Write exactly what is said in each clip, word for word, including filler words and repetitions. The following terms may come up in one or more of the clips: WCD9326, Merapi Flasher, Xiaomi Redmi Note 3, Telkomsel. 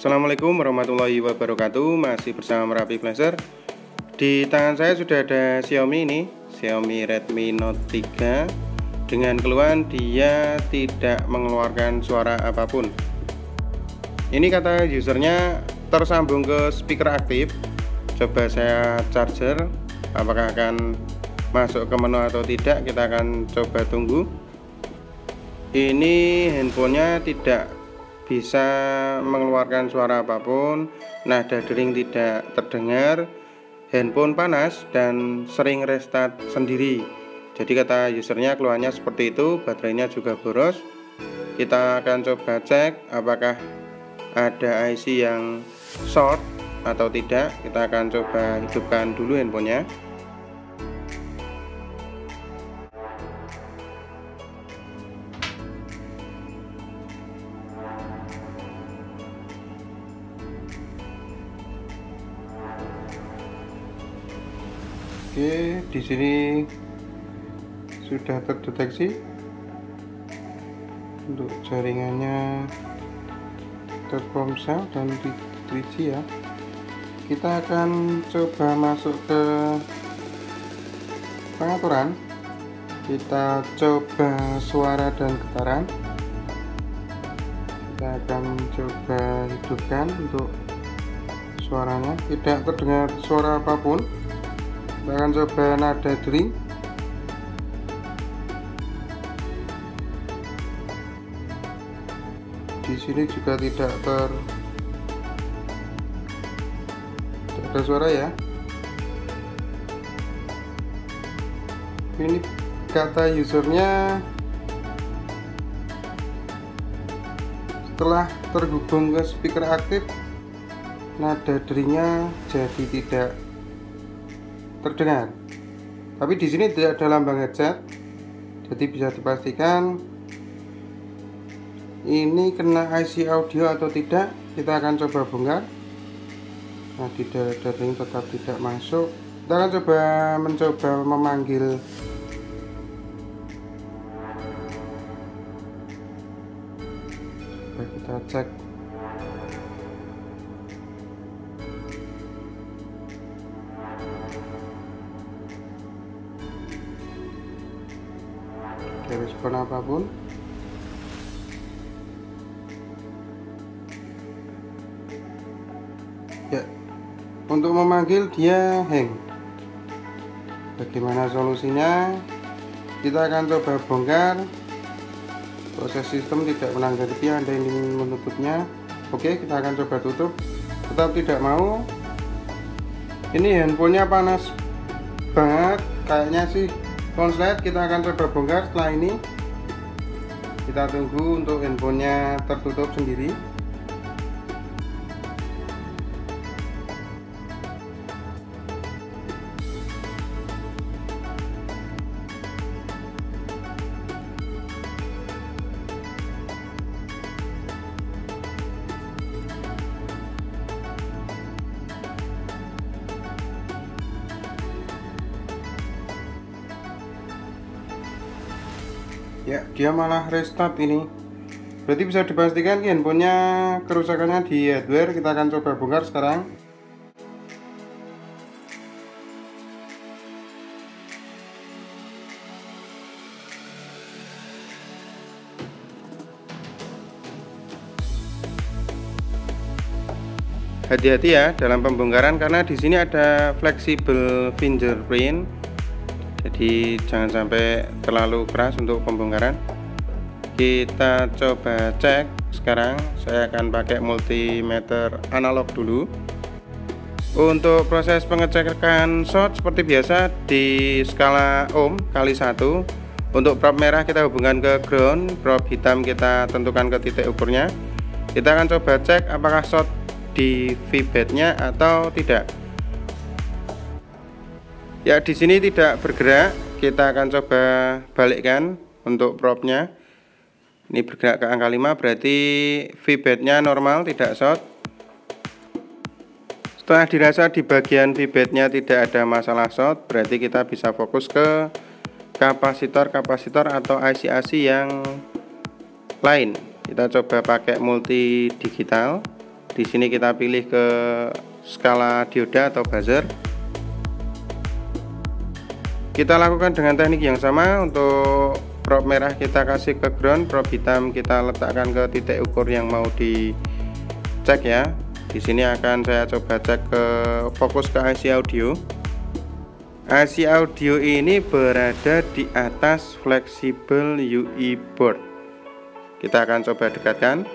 Assalamualaikum warahmatullahi wabarakatuh. Masih bersama Merapi Flasher. Di tangan saya sudah ada Xiaomi ini, Xiaomi Redmi Note tiga, dengan keluhan dia tidak mengeluarkan suara apapun. Ini kata usernya tersambung ke speaker aktif. Coba saya charger, apakah akan masuk ke menu atau tidak, kita akan coba tunggu. Ini handphonenya tidak bisa mengeluarkan suara apapun, nada dering tidak terdengar, handphone panas dan sering restart sendiri. Jadi kata usernya keluhannya seperti itu, baterainya juga boros. Kita akan coba cek apakah ada I C yang short atau tidak. Kita akan coba hidupkan dulu handphonenya. Oke, di sini sudah terdeteksi untuk jaringannya Telkomsel dan tiga G ya. Kita akan coba masuk ke pengaturan. Kita coba suara dan getaran. Kita akan coba hidupkan untuk suaranya. Tidak terdengar suara apapun. Kita akan coba nada dering. Di sini juga tidak ter tidak ada suara ya. Ini kata usernya setelah terhubung ke speaker aktif, nada deringnya jadi tidak terdengar, tapi di sini tidak ada lambang headset, jadi bisa dipastikan ini kena I C audio atau tidak. Kita akan coba bongkar. Nah, tidak ada yang tetap tidak masuk. Kita akan coba mencoba memanggil coba kita cek. Tidak respon apapun. Ya, untuk memanggil dia hang. Bagaimana solusinya? Kita akan coba bongkar. Proses sistem tidak menanggapi, Anda ingin menutupnya. Oke, kita akan coba tutup. Tetap tidak mau. Ini handphonenya panas banget. Kayaknya sih konslet. Kita akan coba bongkar setelah ini. Kita tunggu untuk handphonenya tertutup sendiri. Ya, dia malah restart ini. Berarti bisa dipastikan handphonenya kerusakannya di hardware. Kita akan coba bongkar sekarang. Hati-hati ya dalam pembongkaran, karena di sini ada flexible fingerprint. Jadi jangan sampai terlalu keras untuk pembongkaran. Kita coba cek sekarang. Saya akan pakai multimeter analog dulu. Untuk proses pengecekan short seperti biasa di skala ohm kali satu. Untuk probe merah kita hubungkan ke ground, probe hitam kita tentukan ke titik ukurnya. Kita akan coba cek apakah short di V-bednya atau tidak. Ya, di sini tidak bergerak. Kita akan coba balikkan untuk probe-nya. Ini bergerak ke angka lima, berarti V-bednya normal, tidak short. Setelah dirasa di bagian V-bednya tidak ada masalah short, berarti kita bisa fokus ke kapasitor-kapasitor atau I C I C yang lain. Kita coba pakai multi digital. Di sini kita pilih ke skala dioda atau buzzer. Kita lakukan dengan teknik yang sama. Untuk probe merah kita kasih ke ground, probe hitam kita letakkan ke titik ukur yang mau dicek ya. Di sini akan saya coba cek ke fokus ke I C audio. I C audio ini berada di atas fleksibel U I board. Kita akan coba dekatkan.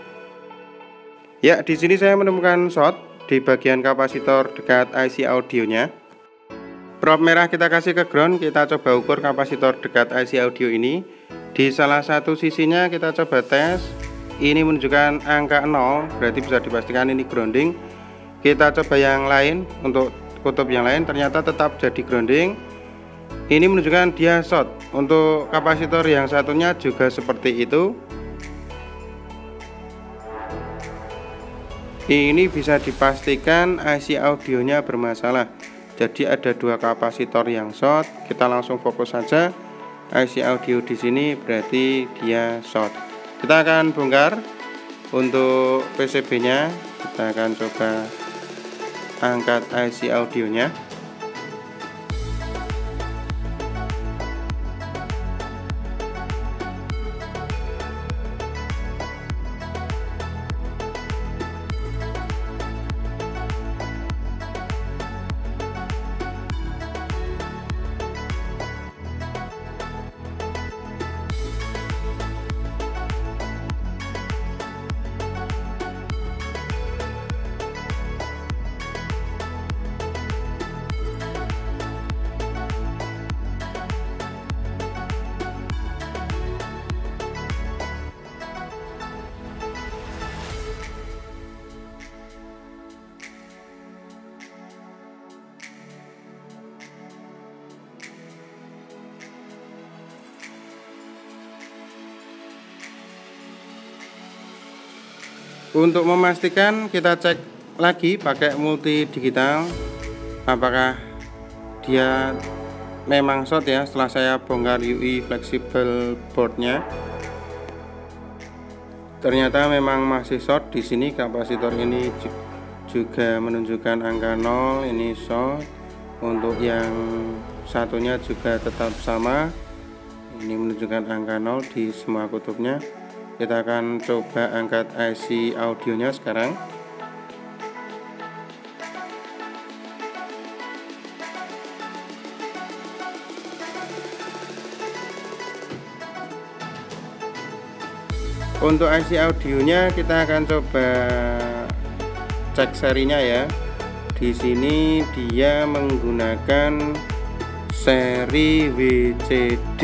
Ya, di sini saya menemukan short di bagian kapasitor dekat I C audionya. Probe merah kita kasih ke ground, kita coba ukur kapasitor dekat I C audio ini. Di salah satu sisinya kita coba tes, ini menunjukkan angka nol, berarti bisa dipastikan ini grounding. Kita coba yang lain, untuk kutub yang lain ternyata tetap jadi grounding. Ini menunjukkan dia short. Untuk kapasitor yang satunya juga seperti itu. Ini bisa dipastikan I C audionya bermasalah. Jadi ada dua kapasitor yang short. Kita langsung fokus saja I C audio di sini, berarti dia short. Kita akan bongkar untuk P C B-nya. Kita akan coba angkat I C audionya. Untuk memastikan kita cek lagi pakai multi digital apakah dia memang short ya, setelah saya bongkar U I fleksibel boardnya. Ternyata memang masih short. Di sini kapasitor ini juga menunjukkan angka nol, ini short. Untuk yang satunya juga tetap sama, ini menunjukkan angka nol di semua kutubnya. Kita akan coba angkat I C audionya sekarang. Untuk I C audionya kita akan coba cek serinya ya. Di sini dia menggunakan seri W C D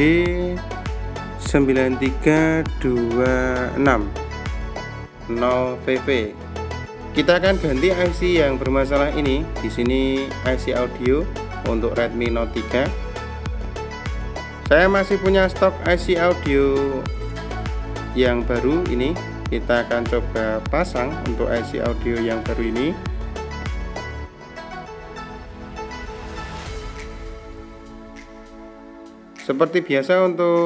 sembilan tiga dua enam nol V V. Kita akan ganti I C yang bermasalah ini. Di sini I C audio untuk Redmi Note tiga. Saya masih punya stok I C audio yang baru ini. Kita akan coba pasang untuk I C audio yang baru ini. Seperti biasa untuk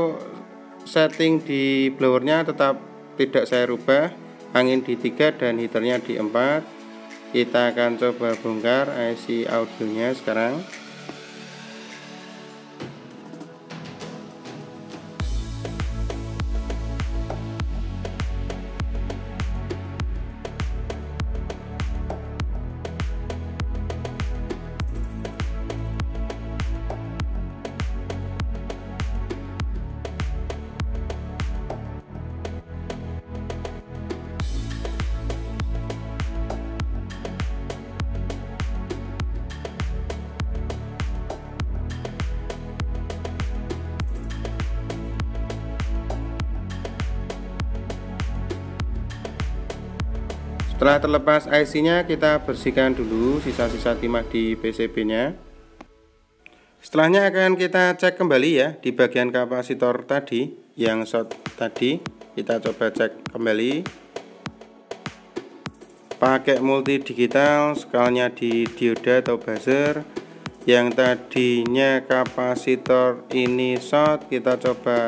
setting di blowernya tetap tidak saya rubah. Angin di tiga dan heaternya di empat. Kita akan coba bongkar I C audionya sekarang. Setelah terlepas I C-nya, kita bersihkan dulu sisa-sisa timah di P C B-nya. Setelahnya akan kita cek kembali ya di bagian kapasitor tadi yang short tadi. Kita coba cek kembali pakai multi digital, skalanya di dioda atau buzzer. Yang tadinya kapasitor ini short, kita coba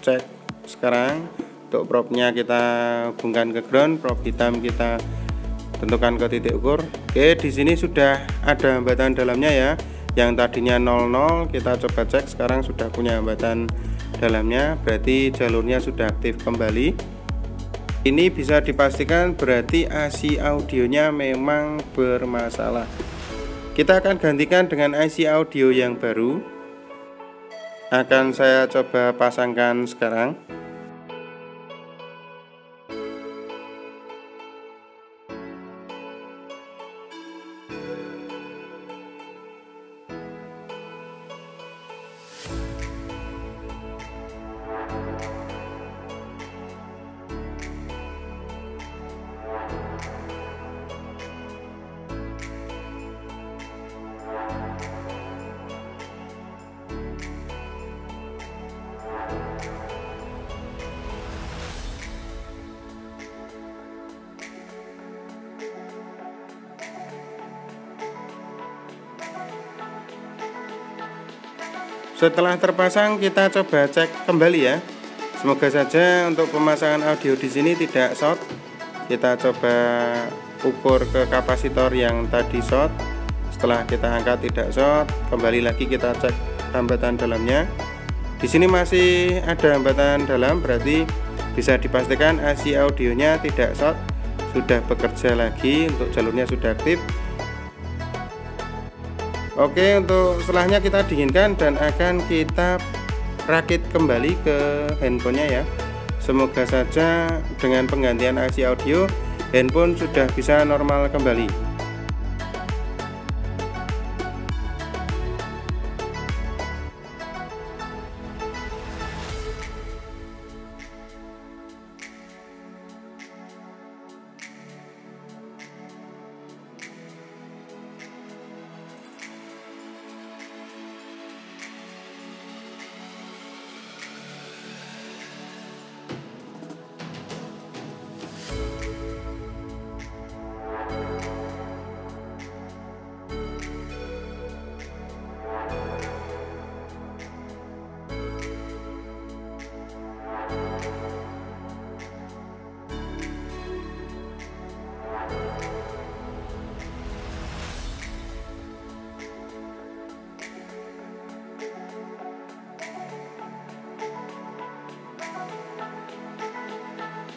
cek sekarang. Untuk probe-nya kita hubungkan ke ground, probe hitam kita tentukan ke titik ukur. Oke, di sini sudah ada hambatan dalamnya ya, yang tadinya nol nol kita coba cek sekarang sudah punya hambatan dalamnya, berarti jalurnya sudah aktif kembali. Ini bisa dipastikan berarti I C audionya memang bermasalah. Kita akan gantikan dengan I C audio yang baru, akan saya coba pasangkan sekarang. Setelah terpasang, kita coba cek kembali ya. Semoga saja untuk pemasangan audio di sini tidak short. Kita coba ukur ke kapasitor yang tadi short. Setelah kita angkat tidak short, kembali lagi kita cek hambatan dalamnya. Di sini masih ada hambatan dalam, berarti bisa dipastikan I C audionya tidak short. Sudah bekerja lagi, untuk jalurnya sudah aktif. Oke, untuk setelahnya kita dinginkan dan akan kita rakit kembali ke handphonenya ya. Semoga saja dengan penggantian I C audio, handphone sudah bisa normal kembali.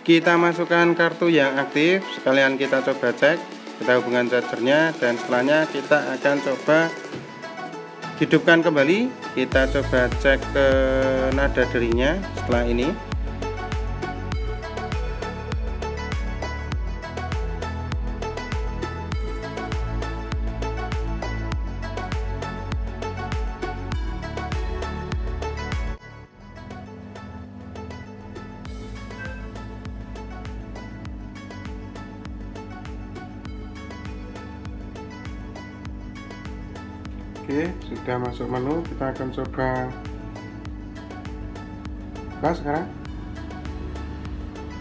Kita masukkan kartu yang aktif, sekalian kita coba cek, kita hubungkan chargernya, dan setelahnya kita akan coba hidupkan kembali. Kita coba cek ke nada derinya setelah ini. Oke, sudah masuk menu, kita akan coba nah, sekarang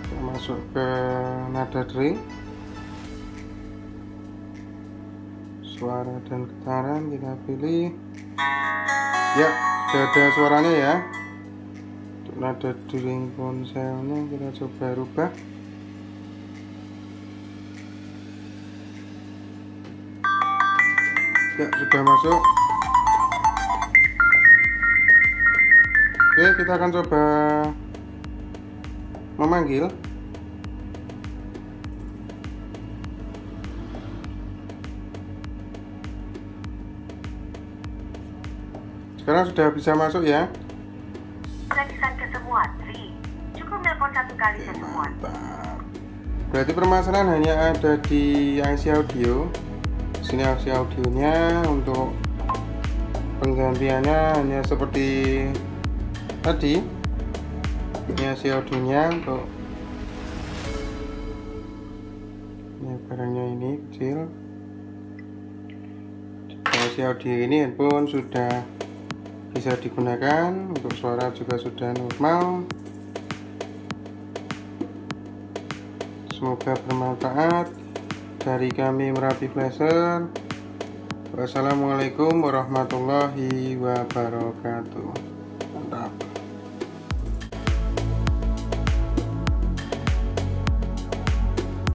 kita masuk ke nada dering, suara dan getaran kita pilih ya, sudah ada suaranya ya. Untuk nada dering ponselnya kita coba rubah. Ya, sudah masuk. Oke, kita akan coba memanggil. Sekarang sudah bisa masuk ya. Pemeriksaan kesemuan, Tri. Cukup nelpon satu kali kesemuan. Mantap. Berarti permasalahan hanya ada di I C audio. Sini I C audionya, untuk penggantiannya hanya seperti tadi. Ini I C audionya untuk ini barangnya ini kecil. I C audio ini handphone sudah bisa digunakan, untuk suara juga sudah normal. Semoga bermanfaat. Dari kami Merapi Flasher, wassalamualaikum warahmatullahi wabarakatuh. Mantap.